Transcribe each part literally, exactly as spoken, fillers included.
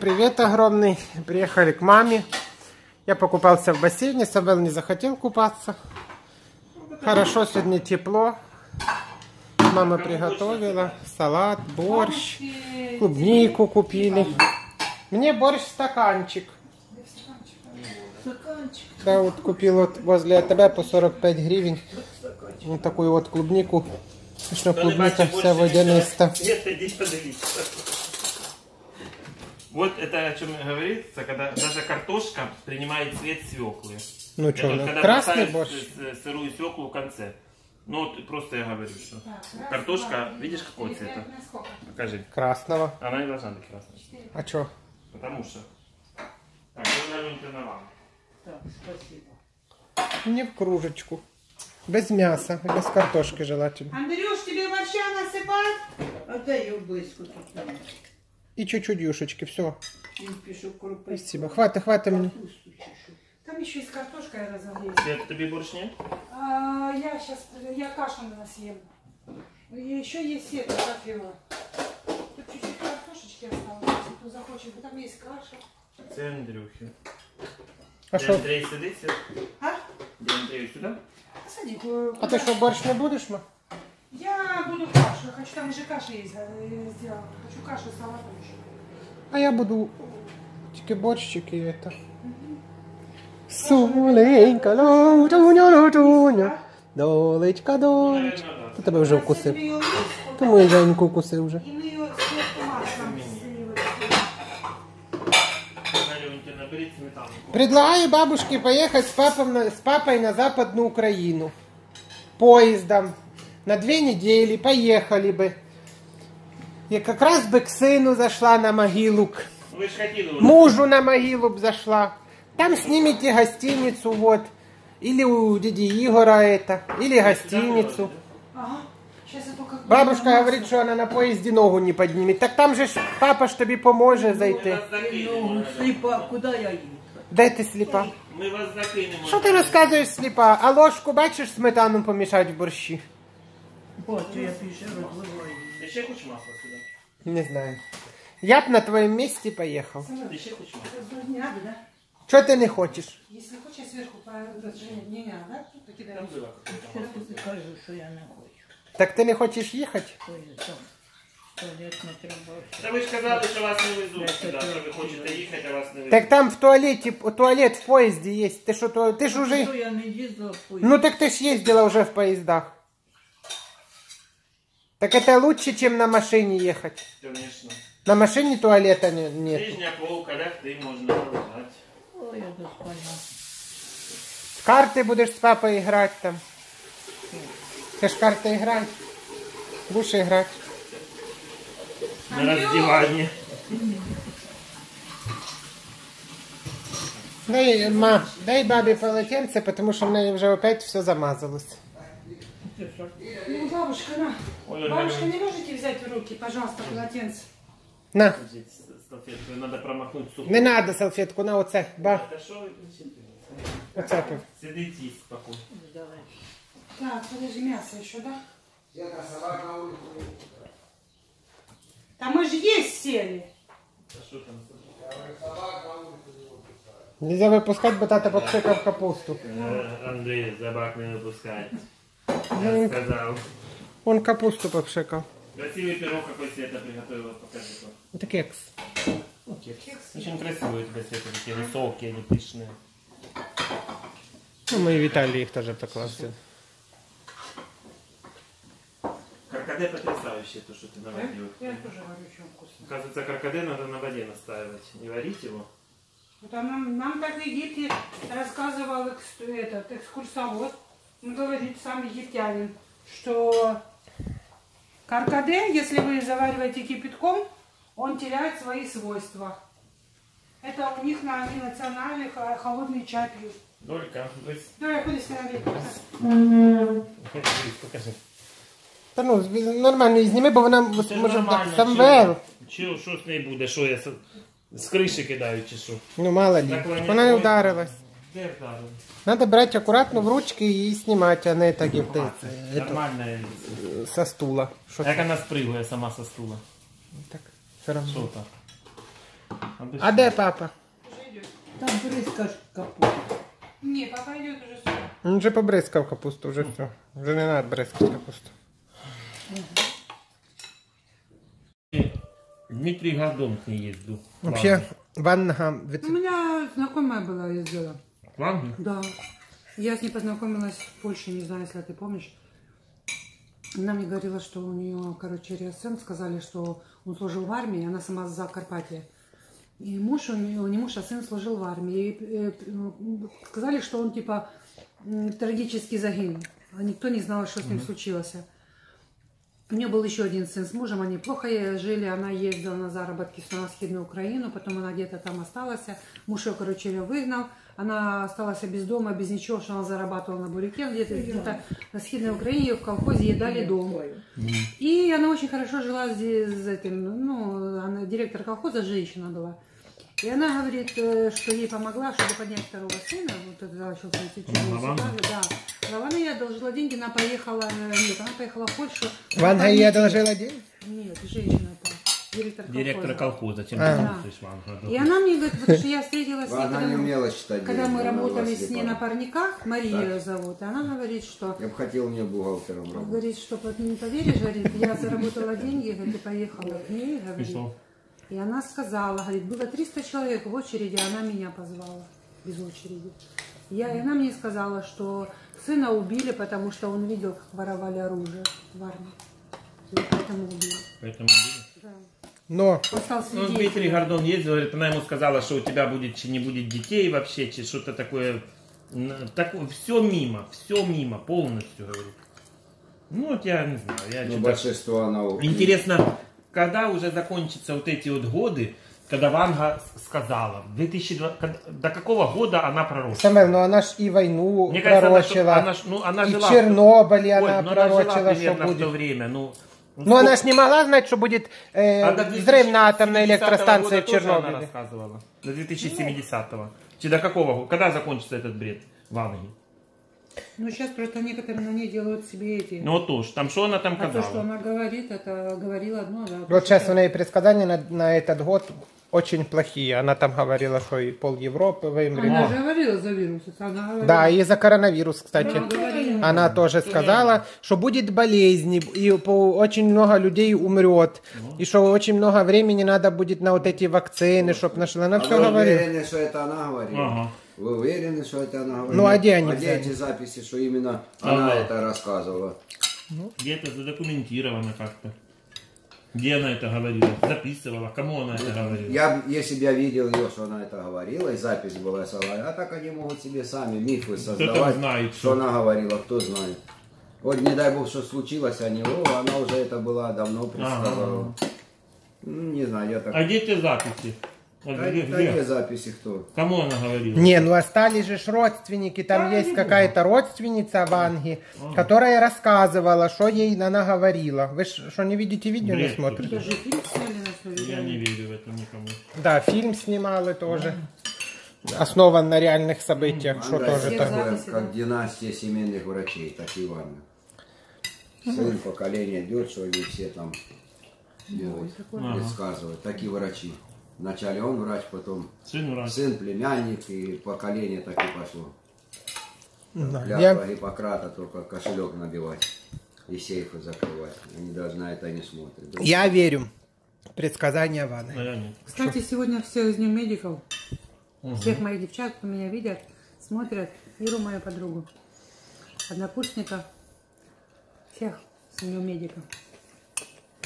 Привет огромный, приехали к маме. Я покупался в бассейне, Самвел не захотел купаться. Хорошо, сегодня тепло. Мама приготовила салат, борщ, клубнику купили. Мне борщ стаканчик. Да, вот купил вот возле АТБ по сорок пять гривен. Вот такую вот клубнику. Что клубника вся водянистая. Вот это о чем говорится, когда даже картошка принимает цвет свеклы. Ну что, вот, когда красный борщ? Сырую свеклу в конце. Ну вот просто я говорю, что да, картошка, красного, видишь, какого цвета? Покажи. Красного. Она не должна быть красной. А что? Потому что. Так, Ольга Рунтина вам. Так, спасибо. Мне в кружечку. Без мяса, без картошки желательно. Андрюш, тебе борща насыпать? Отдаю близко. И чуть-чуть юшечки, все. Спасибо. Хватит, хватит мне. Там еще есть картошка, я разогрею. Свет, тебе борщ нет? А, я сейчас, я кашу на съем. Еще есть это, как его. Тут чуть-чуть картошечки осталось, кто захочет. Там есть каша. Это Андрюхи. А что? Андрей, садись. А? Андрей, сюда? А, садись. А ты что, борщ не будешь, ма? Я буду кашу, я хочу, там уже каша есть, сделала, хочу кашу с салатом еще. А я буду тики борщики и это. Суленька, лотуня, лотуня, долечка, долечка. Ты тебя уже укусил. Ты мою Женьку укусил уже. И мы ее сверху маслом слили. Предлагаю бабушке поехать с, папом, с папой на Западную Украину. Поездом. На две недели поехали бы. Я как раз бы к сыну зашла на могилу. Вы ж хотели уже. Мужу на могилу б зашла. Там снимите гостиницу, вот. Или у дяди Игора это. Или гостиницу. Ага. Бабушка я говорит, что она на поезде ногу не поднимет. Так там же ж папа ж тебе поможет зайти. Ну, слепа, куда я еду? Дай ты слепа. Мы вас закинем. Что ты рассказываешь, слепа? А ложку, бачишь, сметану помешать в борщи? Вот, я пишу, ты еще хочешь масло сюда? Не знаю. Я б на твоем месте поехал. Ты еще хочешь масло? Что ты не хочешь? Если хочешь, я сверху не надо. Сейчас ты скажу, что я не хочу. Так ты не хочешь ехать? Да вы же сказали, что вас не везут сюда, что вы хотите ехать, а вас не везут. Так там в туалете, туалет в поезде есть. Ты что, ты ж уже... Я не ездила в поезд. Ну так ты ж ездила уже в поездах. Так это лучше, чем на машине ехать. Конечно. На машине туалета нет. Нижняя полка, лягты можно продать. Ой, я тут понял. В карты будешь с папой играть там. Ты ж в карты играешь. Будешь играть. На раздевание. Дай, ма, дай бабе полотенце, потому что у меня уже опять все замазалось. Ну, бабушка, на. Ольга, бабушка, не можете взять в руки, пожалуйста, полотенце? На. Салфетку, надо промахнуть суп. Не надо салфетку, на вот это. Ба. Это что? Вот это. Сидите спокойно. Давай. Так, подожди, мясо еще, да? Я на салат на улицу. Там мы же есть сели. А что там? Нельзя выпускать батата под шоком капусту. Андрей, собак не выпускает. Я сказал. Он капусту попшекал. Красивый пирог какой Света приготовила, покажи. Это кекс. Ну, кекс. Кекс. Очень красивые у тебя, Света, такие высокие, они пышные. Ну, мы и Виталий их тоже проклассили. Каркаде потрясающее, то, что ты на воде. Я тоже варю, чем вкусно. Оказывается, каркаде надо на воде настаивать, не варить его. Вот нам, нам так в Египте рассказывал этот, экскурсовод. Он говорит, сам египтянин, что каркаде, если вы завариваете кипятком, он теряет свои свойства. Это у них на национальных холодный чай пьют. Долька, вы... Давай, куда снимай? Покажи. Да ну, нормально, сними, бо вона може так, Самвел. Чи, що з нею буде, що я з криші кидаю, чи що? Ну, мало ли, вона не вдарилась. Надо брать аккуратно в ручки и снимать, а не так и нормально со стула. Как она спрыгивает сама со стула. Так, все равно. Что-то. А где папа? Уже идет. Там брызгаешь капусту. Не, папа идет уже сюда. Он уже побрызгал капусту, уже все. Уже не надо брызгать капусту. Дмитрий Гордон с ней ездил. Вообще, Ванга... У меня знакомая была, ездила. Ванга? Да. Я с ней познакомилась в Польше, не знаю, если ты помнишь. Она мне говорила, что у нее, короче, РСМ, сказали, что он служил в армии, она сама с Закарпатья. И муж у нее, не муж, а сын служил в армии. И сказали, что он, типа, трагически загинул. А никто не знал, что с ним [S2] Mm-hmm. [S1] Случилось. У нее был еще один сын с мужем, они плохо жили, она ездила на заработки в Западную Украину, потом она где-то там осталась, муж ее, короче, ее выгнал, она осталась без дома, без ничего, что она зарабатывала на буряке, где-то где-то на Западной Украине, в колхозе ей дали дом. И она очень хорошо жила здесь, с этим, ну, она директор колхоза, женщина была. И она говорит, что ей помогла, чтобы поднять второго сына, вот это начался течение, да. А Ванга ей одолжила деньги, она поехала, нет, она поехала в Польшу. Ванга ей одолжила деньги? Нет, женщина, директор колхоза. Директор колхоза, тем а. Да. И она мне говорит, потому что я встретилась с ней, когда, не считать, когда мы работали с ней на парниках, Марию ее зовут, и она говорит, что... Я бы хотел мне бухгалтером работать. Говорит, что не поверишь, говорит, я заработала деньги, говорит, и поехала к ней, говорит. И она сказала, говорит, было триста человек в очереди, она меня позвала без очереди. Я, и она мне сказала, что сына убили, потому что он видел, как воровали оружие в армии. И поэтому убили. Поэтому убили? Да. Но ну, Дмитрий Гордон ездил, говорит, она ему сказала, что у тебя будет, не будет детей вообще, че что-то такое, такое. Все мимо, все мимо, полностью, говорит. Ну вот я не знаю. Я ну, большинство она убили. Интересно, когда уже закончатся вот эти вот годы, когда Ванга сказала, две тысячи двадцатого, до какого года она пророчила? Самвел, ну она ж и войну мне пророчила, кажется, она, что, она ж, ну, она и жила, Чернобыль ой, она пророчила, она жила, что будет. В то время, ну ну сколько... она ж не могла знать, что будет э, а взрыв на атомной электростанции в Чернобыле. Она рассказывала, до две тысячи семидесятого. Че, до какого года? Когда закончится этот бред Ванги? Ну сейчас просто некоторые на ней делают себе эти. Ну вот уж, там что она там сказала? А то, что она говорит, это говорила одно. Да, вот сейчас у нее предсказания на, на этот год очень плохие. Она там говорила, что и пол Европы вымрет. Она же говорила за вирус. Она говорила... Да, и за коронавирус, кстати. Она, говорила... она тоже сказала, что будет болезнь, и очень много людей умрет. И что очень много времени надо будет на вот эти вакцины, чтобы нашла. Она а все говорила. Уверены, что это она говорила? Ага. Вы уверены, что это она говорила? Ну, а где они? А где эти записи, что именно а она да. это рассказывала? Где-то задокументировано как-то. Где она это говорила? Записывала? Кому она это говорила? Я, если бы я видел ее, что она это говорила, и запись была, а так они могут себе сами мифы создавать, знает, что, что она говорила, кто знает. Вот не дай бог, что случилось, а не о, она уже это была давно представила. Ага. Не знаю, я так... А где те записи? Да, где записи кто? Кому она говорила? Не, ну остались же родственники, там да, есть какая-то родственница Ванги, ага. которая рассказывала, что ей она говорила. Вы что, не видите видео, бред, не смотрите? Же фильм сняли, я не верю в это никому. Да, фильм снимали тоже, да. основан на реальных событиях, что тоже такое. Как династия семейных врачей, так и Ванга. Сын, поколение идет, что они все там делают, предсказывают, такие врачи. Вначале он врач, потом сын, врач. сын племянник, и поколение так и пошло. Да, Клятва я... Гиппократа, только кошелек набивать и сейфы закрывать. Они даже на это не смотрят. Да? Я верю в предсказания Ванги. Кстати, что? Сегодня все из Нью-Медиков, угу. всех моих девчат, кто меня видят, смотрят, Иру, мою подругу, однокурсника, всех с Нью-Медиков.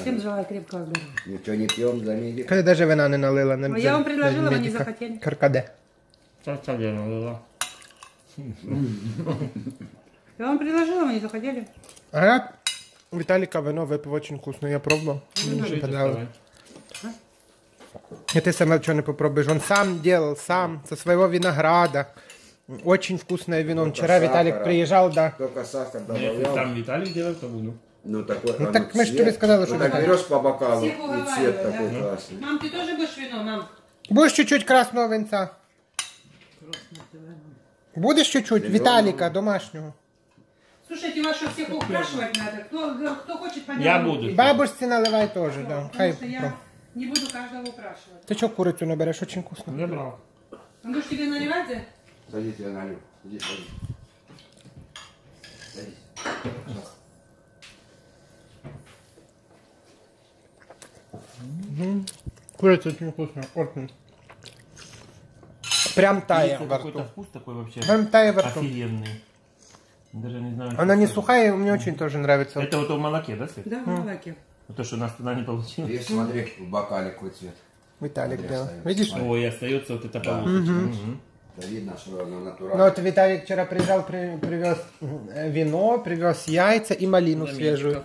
Всем желаю крепкого здоровья. Ничего не пьем за медика. Когда даже вина не налила на медика. Я вам предложила, вы не захотели. Каркаде. Каркаде налила. Я вам предложила, вы не захотели. А я Виталика вино выпил очень вкусно. Я пробовал. Мне очень понравилось. И ты сам что не попробуешь. Он сам делал, сам, со своего винограда. Очень вкусное вино. Только вчера сахара. Виталик приезжал, да. Только сахар добавлял. Нет, там Виталик делал, то буду. Ну, такой, ну так мы же тебе сказали, что... Ну, так берешь по бокалу, и цвет да? такой красный. Мам, ты тоже будешь вино, мам? Будешь чуть-чуть красного винца? Будешь чуть-чуть? Виталика, домашнего. Слушайте, вас что, всех украшивать надо? Кто, кто хочет, понятно. Я буду. Бабушке наливай тоже, да. да. Хай, я... Не буду каждого упрашивать. Ты что курицу не берешь? Очень вкусно. Не брал. Он будешь тебе наливать? Садись, я налью. Иди, садись. Садись. Угу. Курица очень вкусная, очень. Прям тая во рту. Вкус такой вообще. Прям тая во рту. Офигенный. Даже не знаю. Она не это. Сухая, мне очень mm. тоже нравится. Это вот в молоке, да, Свет? Да, в mm. молоке. То, что у нас туда не получилось. И смотри, в бокале какой цвет. Виталик, смотри, да. Остается. Видишь? Ой, и остается вот это да. получится. Mm -hmm. Да видно, что она натуральная. Ну вот Виталик вчера приезжал, при, привез вино, привез яйца и малину Доминика. свежую.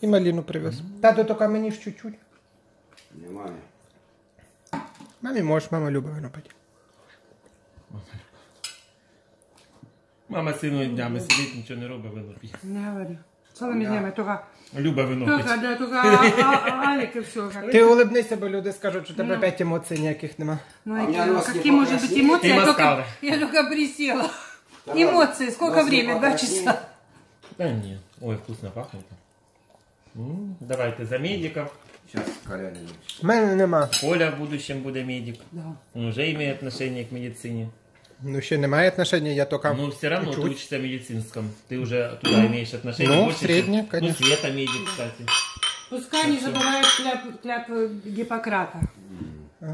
И малину привез. Mm -hmm. Да, ты только менишь чуть-чуть. Не маме. Маме можешь, мама любит вино пить. Мама сину днями сидить, нічого не робить, вино п'є. Не говори. Цілими днями тільки... Люба вино п'є. Тільки аліки всього. Ти улибнися, бо люди скажуть, що у тебе п'ять емоцій ніяких нема. Ну, які можуть бути емоції? Я тільки присіла. Емоції, скільки часу? Два часа. Та ні. Ой, вкусно пахне. Давайте за медиків. Сейчас Коля не будет. Мене нема. Коля в будущем буде медик. Он уже имеет отношение к медицине. Ну, еще немає отношения, я только... Ну, все равно учусь. Ты учишься в медицинском. Ты уже туда имеешь отношение. Ну, больше, среднее, чем... конечно. Ну, Света медик, кстати. Пускай так не забывают кляп, кляп Гиппократа. А.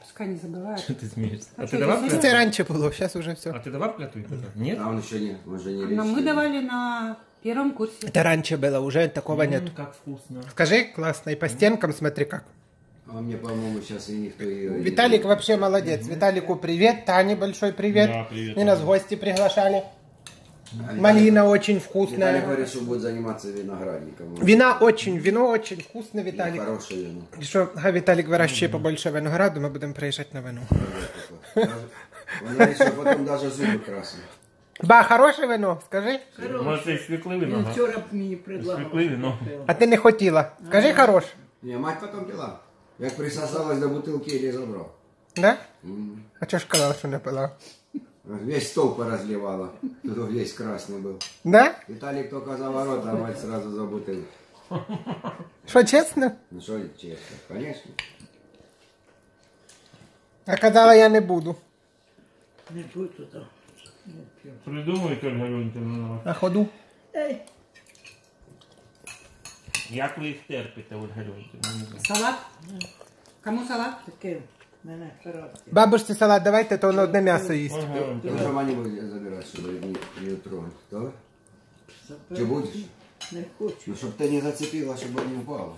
Пускай не забывают. Что ты смеешься? А, а ты давал клятву? Это раньше было, сейчас уже все. А ты давал клятву? Нет? А он еще не, мы же не лечили. Мы давали на первом курсе. Это раньше было, уже такого М -м, нет. Как вкусно. Скажи, классно, и по стенкам смотри как. А мне, по-моему, сейчас и никто ее... Виталик вообще молодец. Mm-hmm. Виталику привет, Тане большой привет. Да, привет. И нас в гости приглашали. А малина Виталик... очень вкусная. Виталик говорит, что будет заниматься виноградником. Вина очень, вино очень вкусное, Виталик. И хорошее вино. Что, а Виталик выращивает mm-hmm. побольше винограду, мы будем проезжать на вино. Она еще потом даже зубы красные. Ба, хорошее вино, скажи. Хорошее. Вчера мне предлагал. А ты не хотела. Скажи, хорош. Не, мать потом пила. Как присосалась до бутылки или забрал. Да? Mm. А что ж сказала, что не пила? Весь стол поразливала. Тут весь красный был. Да? Виталик только за ворота, а мать сразу за бутылку. Что, честно? Ну что, честно, конечно. А когда я не буду? Не буду, да. Придумай, Ольга Рунтина. На ходу? Эй. Як ви їх терпите, Ольга Рунтина? Салат? Кому салат? Такий. Мене, коробки. Бабушці салат давайте, то воно одне м'ясо їсть. Ти сама не будеш забирати сюди, не трогати, так? Чи будеш? Не хочу. Щоб ти не зацепила, щоб не впало.